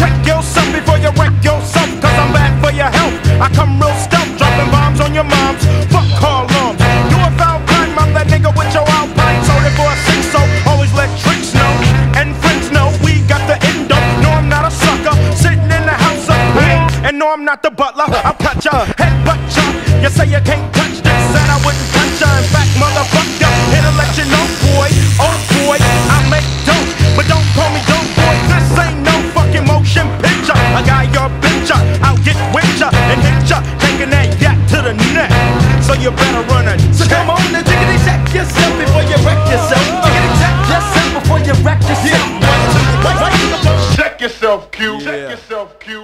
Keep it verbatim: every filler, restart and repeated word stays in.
Check yourself before you wreck yourself, cause I'm bad for your health. I come real stealth, dropping bombs on your moms. Fuck call arms. You a foul crime, I'm that nigga with your outline. So therefore I sing so, always let tricks know. And friends know, we got the endo. No, I'm not a sucker, sitting in the house of pain. And no, I'm not the butler, I'll cut ya, headbutt ya. You say you can't touch this, said I wouldn't touch ya. In fact, motherfucker, here to let you know, boy, oh boy, I make dope, but don't call me dope, boy. This ain't no fucking motion picture. I got your picture, I'll get with ya and hit ya, taking that yak to the neck. So you better run it. So come on and jiggity check yourself before you wreck yourself. Jiggity check yourself before you wreck yourself. Check yourself, Q. Check yourself, Q.